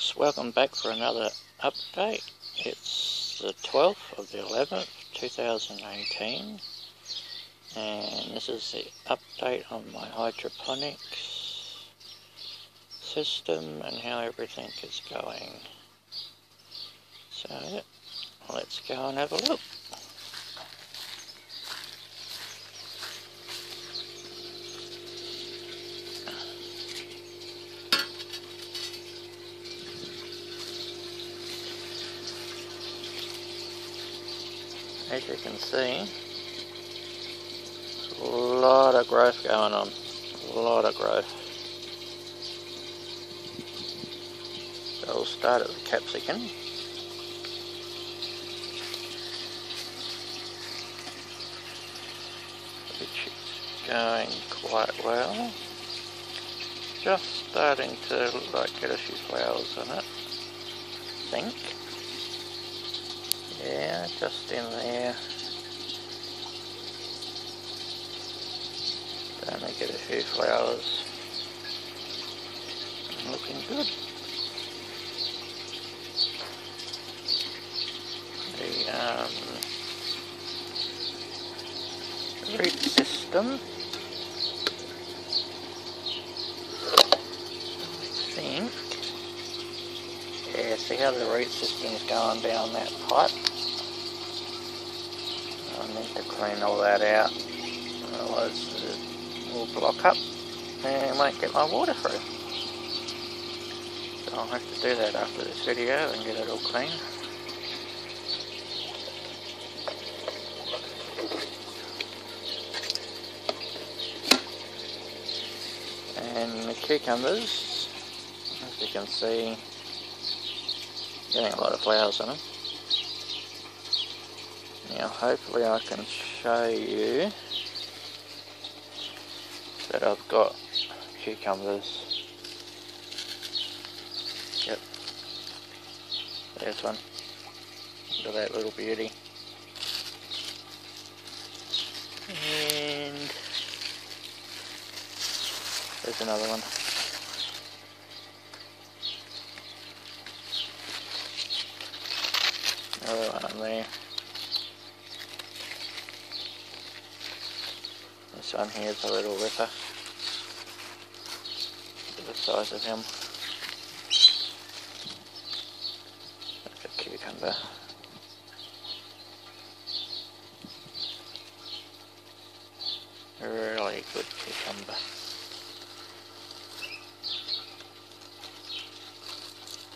folks, welcome back for another update. It's the 12th of the 11th, 2018, and this is the update on my hydroponics system and how everything is going. So let's go and have a look. As you can see, a lot of growth going on, a lot of growth. So we'll start at the capsicum. Which is going quite well. Just starting to get a few flowers on it, I think. Yeah, just in there. Starting to get a few flowers. Looking good. The root system. Yeah, see how the root system's going down that pipe. I need to clean all that out, otherwise it will block up and I won't get my water through. So I'll have to do that after this video and get it all clean. And the cucumbers, as you can see, getting a lot of flowers on them. Now hopefully I can show you that I've got cucumbers. Yep, there's one. Look at that little beauty. And there's another one. Another one on there. This one here is a little ripper. Look at the size of him. That's a cucumber. A really good cucumber.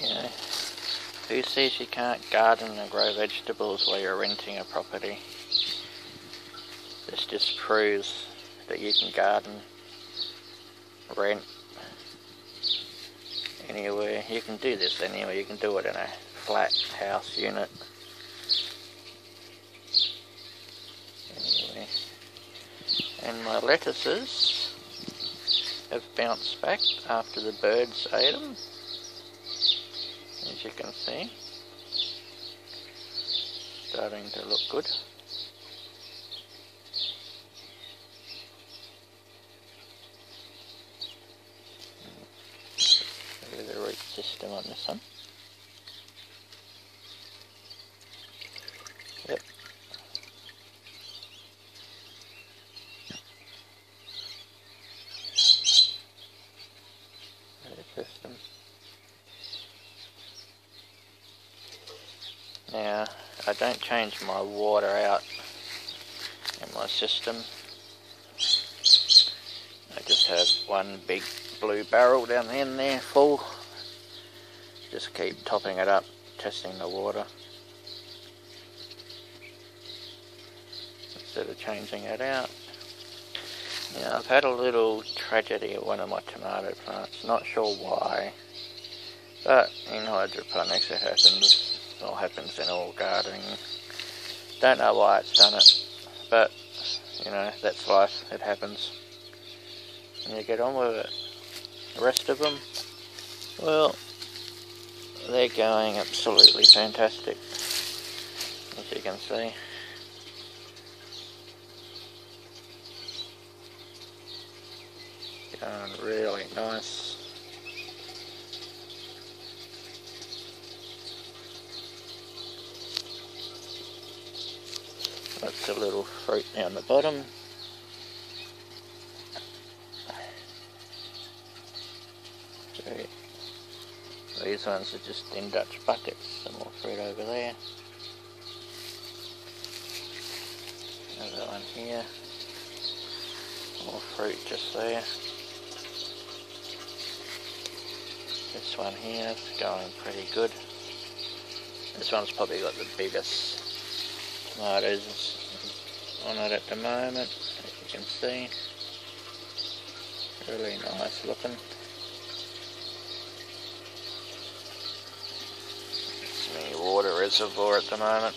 Yeah. Who says you can't garden and grow vegetables while you're renting a property? This just proves that you can garden, rent, anywhere. You can do this anywhere. You can do it in a flat house unit. Anyway. And my lettuces have bounced back after the birds ate them. As you can see, starting to look good. Look at the root system on this one. Yep. Root system. Now, I don't change my water out in my system. I just have one big blue barrel down in there full. Just keep topping it up, testing the water. Instead of changing it out. Now, I've had a little tragedy at one of my tomato plants. Not sure why. But in hydroponics it happens. It all happens in all gardening. Don't know why it's done it, but you know, that's life, it happens. And you get on with it. The rest of them, well, they're going absolutely fantastic, as you can see. Going really nice. little freight down the bottom. So these ones are just in Dutch buckets, some more freight over there. Another one here, more fruit just there. This one here is going pretty good. This one's probably got the biggest tomatoes on it at the moment, as you can see. Really nice looking. It's my water reservoir at the moment.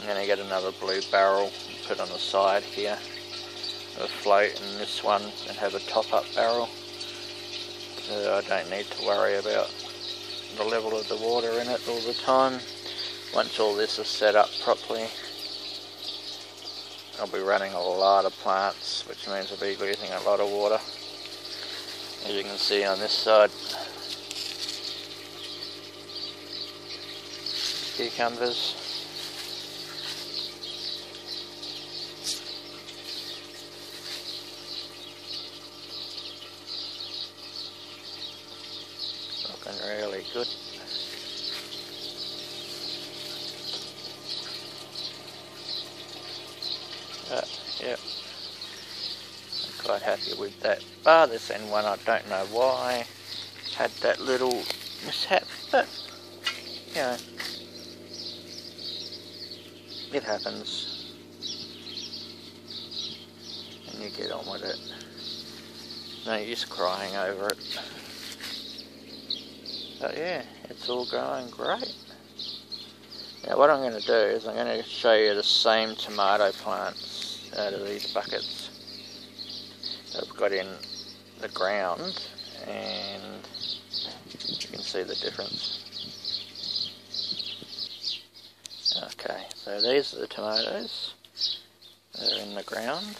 I'm going to get another blue barrel and put on the side here, a float in this one, and have a top up barrel, so I don't need to worry about the level of the water in it all the time. Once all this is set up properly, I'll be running a lot of plants, which means I'll be losing a lot of water. As you can see on this side, cucumbers. Really good. Yep, I'm quite happy with that. Bar this end one, I don't know why had that little mishap, but you know, it happens, and you get on with it. No use crying over it. But yeah, it's all going great. Now what I'm going to do is I'm going to show you the same tomato plants out of these buckets that I've got in the ground, and you can see the difference. Okay, so these are the tomatoes that are in the ground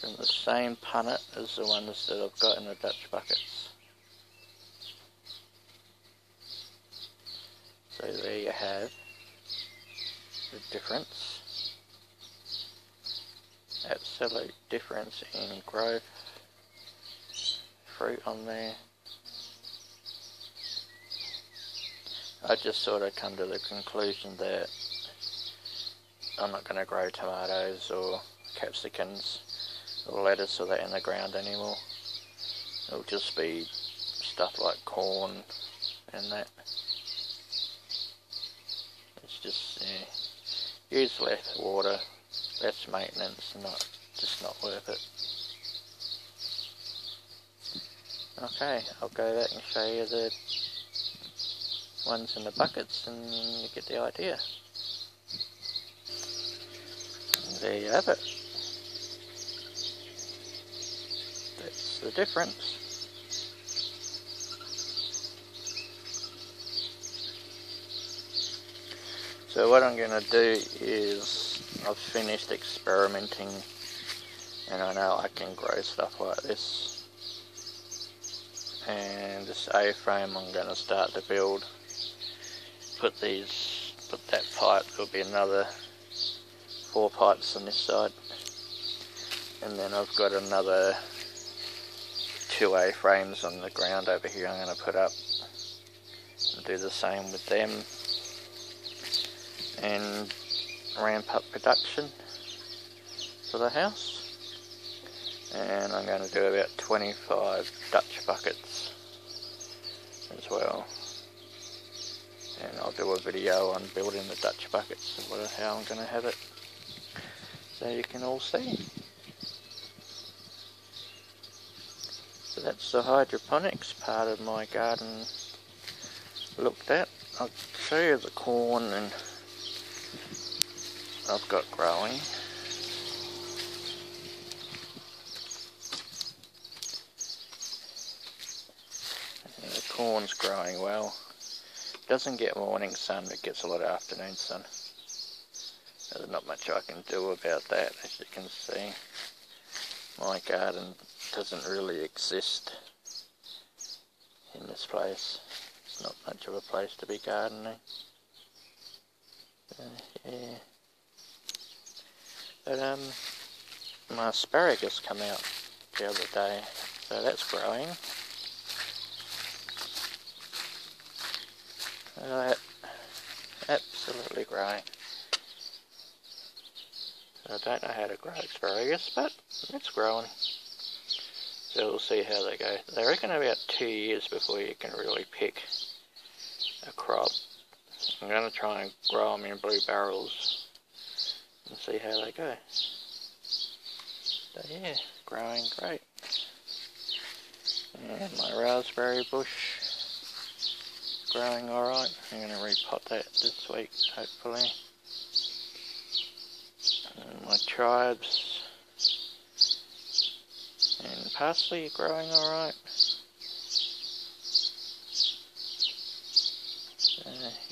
from the same punnet as the ones that I've got in the Dutch buckets. So there you have the difference. Absolute difference in growth. Fruit on there. I just sort of come to the conclusion that I'm not going to grow tomatoes or capsicums or lettuce or that in the ground anymore. It'll just be stuff like corn and that. It's just, yeah, use less water, less maintenance, just not worth it. Okay, I'll go back and show you the ones in the buckets and you get the idea. And there you have it. The difference. So what I'm going to do is, I've finished experimenting, and I know I can grow stuff like this, and this A-frame I'm going to start to build, put that pipe, there'll be another 4 pipes on this side, and then I've got another 2 A-frames on the ground over here I'm going to put up and do the same with them and ramp up production for the house. And I'm going to do about 25 Dutch buckets as well, and I'll do a video on building the Dutch buckets and how I'm going to have it, so you can all see. So that's the hydroponics part of my garden looked at. I'll show you the corn and I've got growing. And the corn's growing well. It doesn't get morning sun, it gets a lot of afternoon sun. There's not much I can do about that, as you can see. My garden doesn't really exist in this place. It's not much of a place to be gardening. Yeah. But my asparagus come out the other day, so that's growing. Absolutely growing. I don't know how to grow asparagus, but it's growing. So we'll see how they go. They reckon about 2 years before you can really pick a crop. I'm going to try and grow them in blue barrels and see how they go. So yeah, growing great. And my raspberry bush growing alright. I'm going to repot that this week, hopefully. And my chives and parsley growing alright.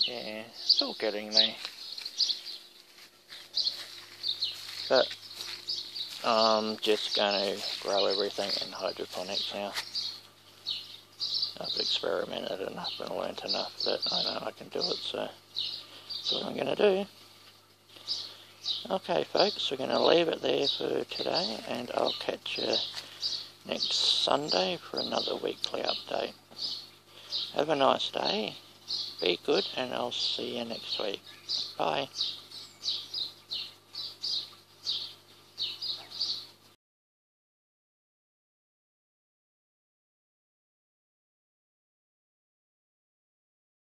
Yeah, still getting there. But I'm just going to grow everything in hydroponics now. I've experimented enough and learnt enough that I know I can do it, so that's what I'm going to do. Okay folks, we're going to leave it there for today, and I'll catch you next Sunday for another weekly update. Have a nice day, be good, and I'll see you next week. Bye.